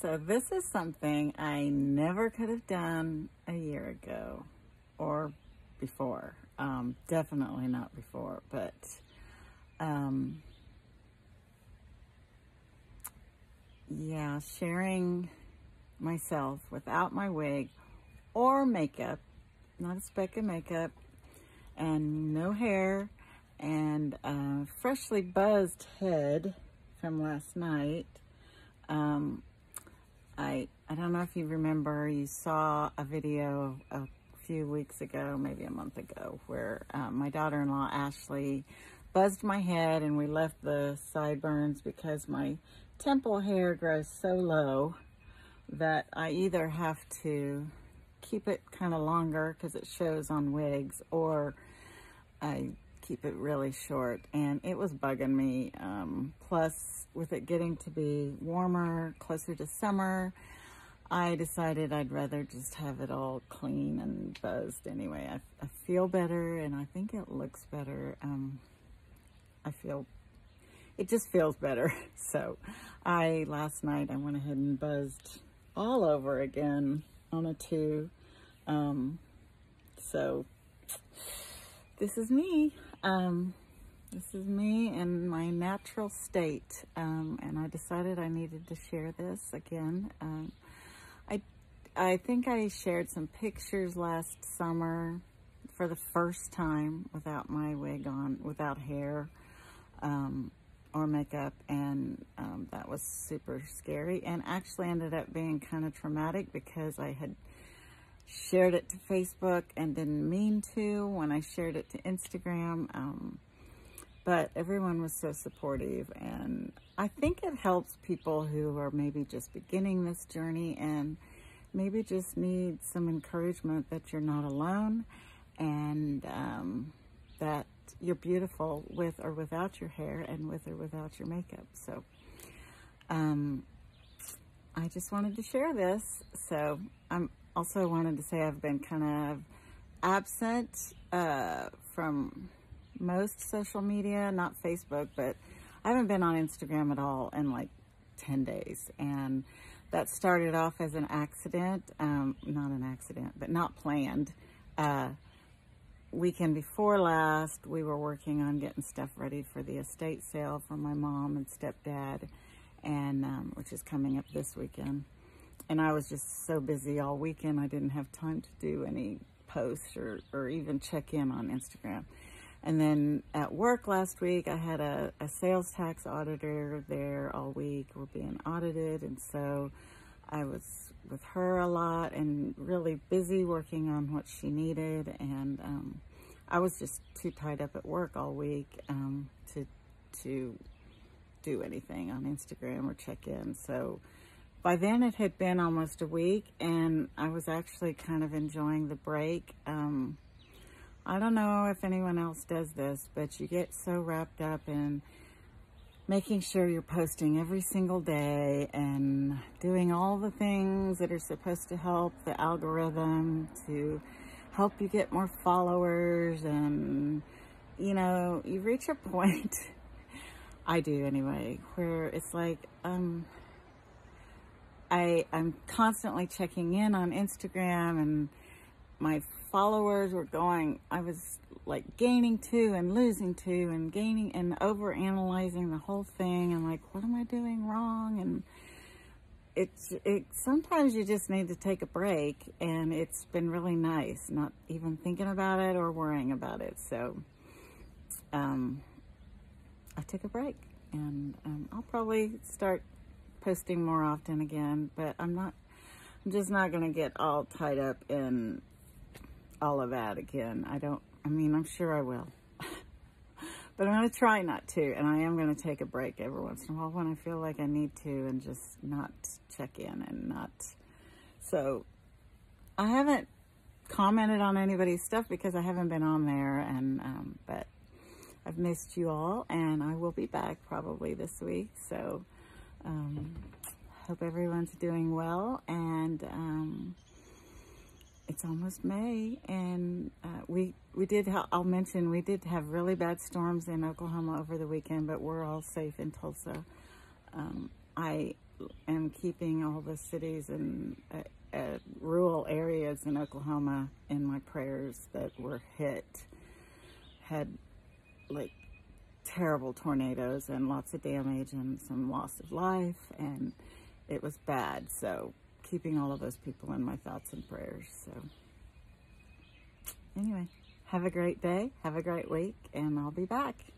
So this is something I never could have done a year ago or before. Definitely not before, but yeah, sharing myself without my wig or makeup, not a speck of makeup and no hair and a freshly buzzed head from last night. I don't know if you remember, you saw a video a few weeks ago, maybe a month ago, where my daughter-in-law, Ashley, buzzed my head and we left the sideburns because my temple hair grows so low that I either have to keep it kind of longer because it shows on wigs, or I keep it really short, and it was bugging me. Plus, with it getting to be warmer, closer to summer, I decided I'd rather just have it all clean and buzzed anyway. I feel better, and I think it looks better. It just feels better. So last night I went ahead and buzzed all over again on a two. So this is me. This is me in my natural state, and I decided I needed to share this again. I think I shared some pictures last summer for the first time without my wig on, without hair or makeup, and that was super scary and actually ended up being kind of traumatic because I had shared it to Facebook and didn't mean to when I shared it to Instagram. But everyone was so supportive, and I think it helps people who are maybe just beginning this journey and maybe just need some encouragement that you're not alone, and that you're beautiful with or without your hair and with or without your makeup. So I just wanted to share this. So I also wanted to say I've been kind of absent from most social media, not Facebook, but I haven't been on Instagram at all in like 10 days. And that started off as an accident, not an accident, but not planned. Weekend before last, we were working on getting stuff ready for the estate sale for my mom and stepdad, and which is coming up this weekend. And I was just so busy all weekend, I didn't have time to do any posts or even check in on Instagram. And then at work last week, I had a sales tax auditor there all week. We're being audited, and so I was with her a lot and really busy working on what she needed. And I was just too tied up at work all week to do anything on Instagram or check in. So by then it had been almost a week, and I was actually kind of enjoying the break. I don't know if anyone else does this, but you get so wrapped up in making sure you're posting every single day and doing all the things that are supposed to help the algorithm to help you get more followers, and you know, you reach a point, I do anyway, where it's like, I'm constantly checking in on Instagram, and my followers were going, I was like gaining two and losing two and gaining and overanalyzing the whole thing. And like, what am I doing wrong? And it sometimes you just need to take a break, and it's been really nice not even thinking about it or worrying about it. So, I took a break, and I'll probably start posting more often again, but I'm just not going to get all tied up in all of that again. I mean, I'm sure I will, but I'm going to try not to. And I am going to take a break every once in a while when I feel like I need to, and just not check in and not. So I haven't commented on anybody's stuff because I haven't been on there, and, but I've missed you all, and I will be back probably this week. So, hope everyone's doing well, and it's almost May, and I'll mention we did have really bad storms in Oklahoma over the weekend, but we're all safe in Tulsa. I and keeping all the cities and rural areas in Oklahoma in my prayers that were hit, had like terrible tornadoes and lots of damage and some loss of life, and it was bad. So keeping all of those people in my thoughts and prayers. So anyway, have a great day, have a great week, and I'll be back.